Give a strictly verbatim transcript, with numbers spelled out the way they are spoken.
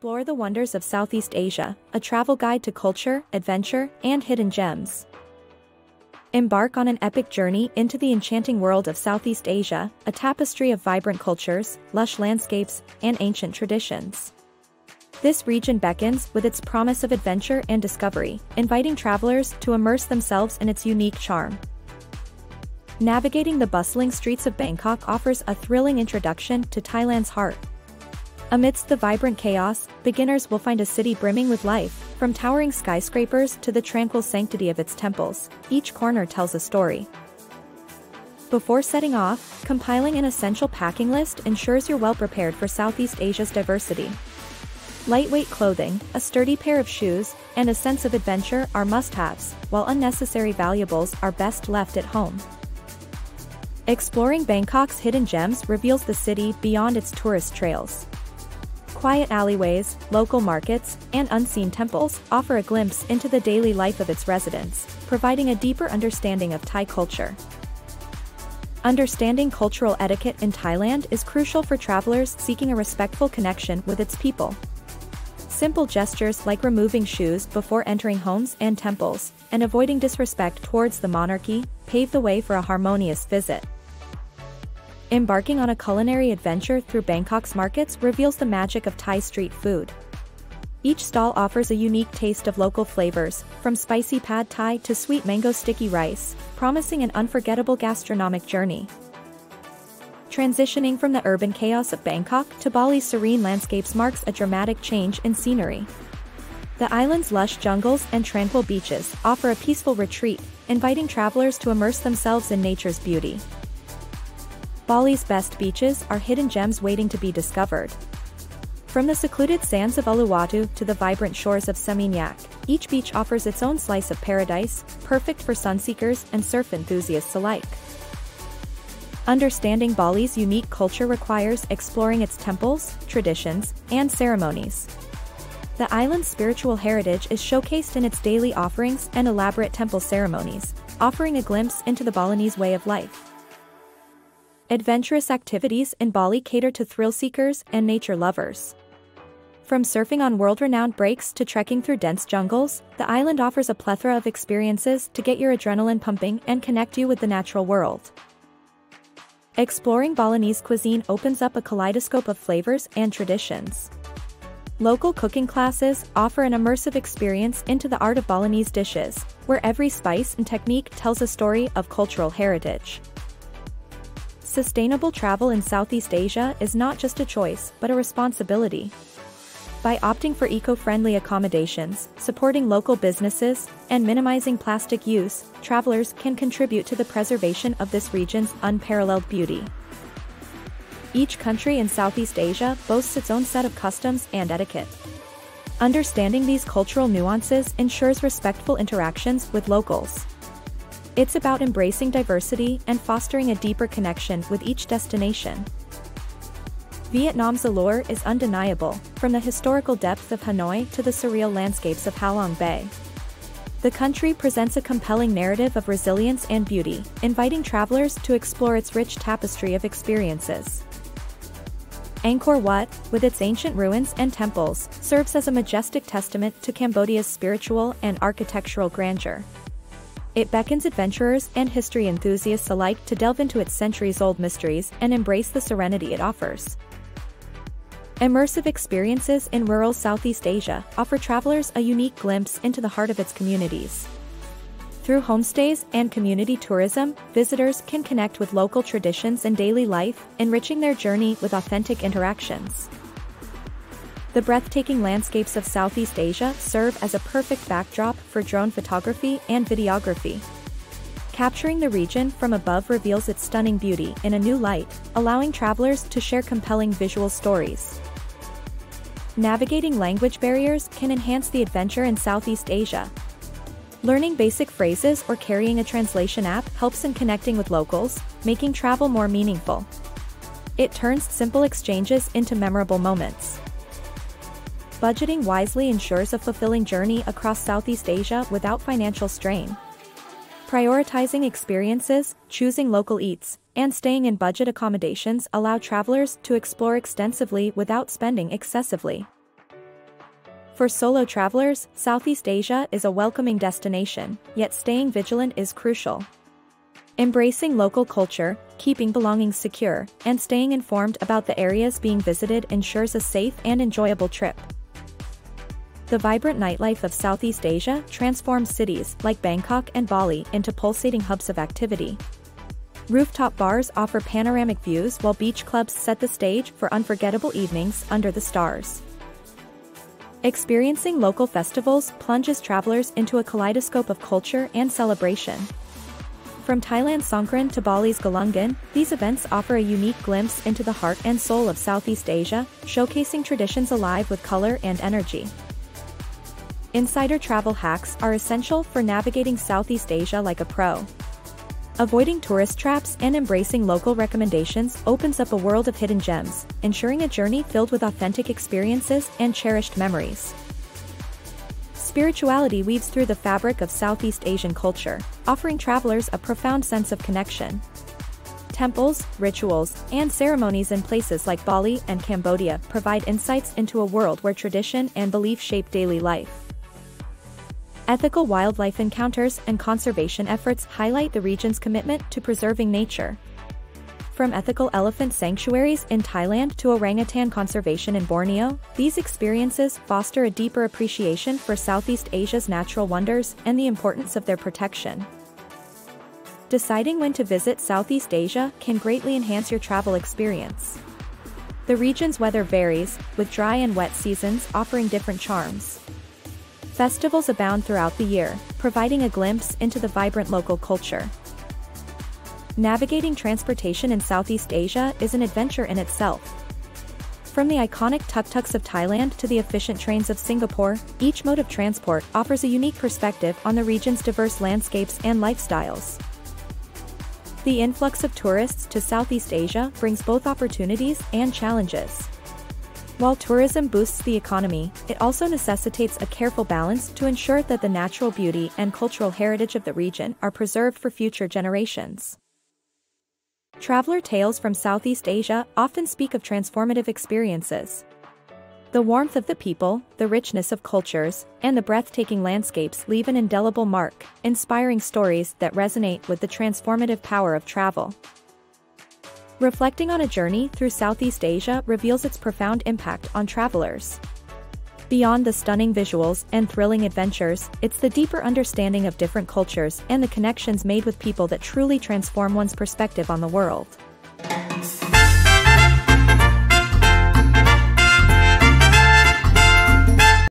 Explore the wonders of Southeast Asia, a travel guide to culture, adventure, and hidden gems. Embark on an epic journey into the enchanting world of Southeast Asia, a tapestry of vibrant cultures, lush landscapes, and ancient traditions. This region beckons with its promise of adventure and discovery, inviting travelers to immerse themselves in its unique charm. Navigating the bustling streets of Bangkok offers a thrilling introduction to Thailand's heart. Amidst the vibrant chaos, beginners will find a city brimming with life, from towering skyscrapers to the tranquil sanctity of its temples. Each corner tells a story. Before setting off, compiling an essential packing list ensures you're well prepared for Southeast Asia's diversity. Lightweight clothing, a sturdy pair of shoes, and a sense of adventure are must-haves, while unnecessary valuables are best left at home. Exploring Bangkok's hidden gems reveals the city beyond its tourist trails. Quiet alleyways, local markets, and unseen temples offer a glimpse into the daily life of its residents, providing a deeper understanding of Thai culture. Understanding cultural etiquette in Thailand is crucial for travelers seeking a respectful connection with its people. Simple gestures like removing shoes before entering homes and temples, and avoiding disrespect towards the monarchy, pave the way for a harmonious visit. Embarking on a culinary adventure through Bangkok's markets reveals the magic of Thai street food. Each stall offers a unique taste of local flavors, from spicy pad Thai to sweet mango sticky rice, promising an unforgettable gastronomic journey. Transitioning from the urban chaos of Bangkok to Bali's serene landscapes marks a dramatic change in scenery. The island's lush jungles and tranquil beaches offer a peaceful retreat, inviting travelers to immerse themselves in nature's beauty. Bali's best beaches are hidden gems waiting to be discovered. From the secluded sands of Uluwatu to the vibrant shores of Seminyak, each beach offers its own slice of paradise, perfect for sunseekers and surf enthusiasts alike. Understanding Bali's unique culture requires exploring its temples, traditions, and ceremonies. The island's spiritual heritage is showcased in its daily offerings and elaborate temple ceremonies, offering a glimpse into the Balinese way of life. Adventurous activities in Bali cater to thrill-seekers and nature lovers. From surfing on world-renowned breaks to trekking through dense jungles, the island offers a plethora of experiences to get your adrenaline pumping and connect you with the natural world. Exploring Balinese cuisine opens up a kaleidoscope of flavors and traditions. Local cooking classes offer an immersive experience into the art of Balinese dishes, where every spice and technique tells a story of cultural heritage. Sustainable travel in Southeast Asia is not just a choice, but a responsibility. By opting for eco-friendly accommodations, supporting local businesses, and minimizing plastic use, travelers can contribute to the preservation of this region's unparalleled beauty. Each country in Southeast Asia boasts its own set of customs and etiquette. Understanding these cultural nuances ensures respectful interactions with locals. It's about embracing diversity and fostering a deeper connection with each destination. Vietnam's allure is undeniable, from the historical depth of Hanoi to the surreal landscapes of Ha Long Bay. The country presents a compelling narrative of resilience and beauty, inviting travelers to explore its rich tapestry of experiences. Angkor Wat, with its ancient ruins and temples, serves as a majestic testament to Cambodia's spiritual and architectural grandeur. It beckons adventurers and history enthusiasts alike to delve into its centuries-old mysteries and embrace the serenity it offers. Immersive experiences in rural Southeast Asia offer travelers a unique glimpse into the heart of its communities. Through homestays and community tourism, visitors can connect with local traditions and daily life, enriching their journey with authentic interactions. The breathtaking landscapes of Southeast Asia serve as a perfect backdrop for drone photography and videography. Capturing the region from above reveals its stunning beauty in a new light, allowing travelers to share compelling visual stories. Navigating language barriers can enhance the adventure in Southeast Asia. Learning basic phrases or carrying a translation app helps in connecting with locals, making travel more meaningful. It turns simple exchanges into memorable moments. Budgeting wisely ensures a fulfilling journey across Southeast Asia without financial strain. Prioritizing experiences, choosing local eats, and staying in budget accommodations allow travelers to explore extensively without spending excessively. For solo travelers, Southeast Asia is a welcoming destination, yet staying vigilant is crucial. Embracing local culture, keeping belongings secure, and staying informed about the areas being visited ensures a safe and enjoyable trip. The vibrant nightlife of Southeast Asia transforms cities like Bangkok and Bali into pulsating hubs of activity. Rooftop bars offer panoramic views while beach clubs set the stage for unforgettable evenings under the stars. Experiencing local festivals plunges travelers into a kaleidoscope of culture and celebration. From Thailand's Songkran to Bali's Galungan, these events offer a unique glimpse into the heart and soul of Southeast Asia, showcasing traditions alive with color and energy. Insider travel hacks are essential for navigating Southeast Asia like a pro. Avoiding tourist traps and embracing local recommendations opens up a world of hidden gems, ensuring a journey filled with authentic experiences and cherished memories. Spirituality weaves through the fabric of Southeast Asian culture, offering travelers a profound sense of connection. Temples, rituals, and ceremonies in places like Bali and Cambodia provide insights into a world where tradition and belief shape daily life. Ethical wildlife encounters and conservation efforts highlight the region's commitment to preserving nature. From ethical elephant sanctuaries in Thailand to orangutan conservation in Borneo, these experiences foster a deeper appreciation for Southeast Asia's natural wonders and the importance of their protection. Deciding when to visit Southeast Asia can greatly enhance your travel experience. The region's weather varies, with dry and wet seasons offering different charms. Festivals abound throughout the year, providing a glimpse into the vibrant local culture. Navigating transportation in Southeast Asia is an adventure in itself. From the iconic tuk-tuks of Thailand to the efficient trains of Singapore, each mode of transport offers a unique perspective on the region's diverse landscapes and lifestyles. The influx of tourists to Southeast Asia brings both opportunities and challenges. While tourism boosts the economy, it also necessitates a careful balance to ensure that the natural beauty and cultural heritage of the region are preserved for future generations. Traveler tales from Southeast Asia often speak of transformative experiences. The warmth of the people, the richness of cultures, and the breathtaking landscapes leave an indelible mark, inspiring stories that resonate with the transformative power of travel. Reflecting on a journey through Southeast Asia reveals its profound impact on travelers. Beyond the stunning visuals and thrilling adventures, it's the deeper understanding of different cultures and the connections made with people that truly transform one's perspective on the world.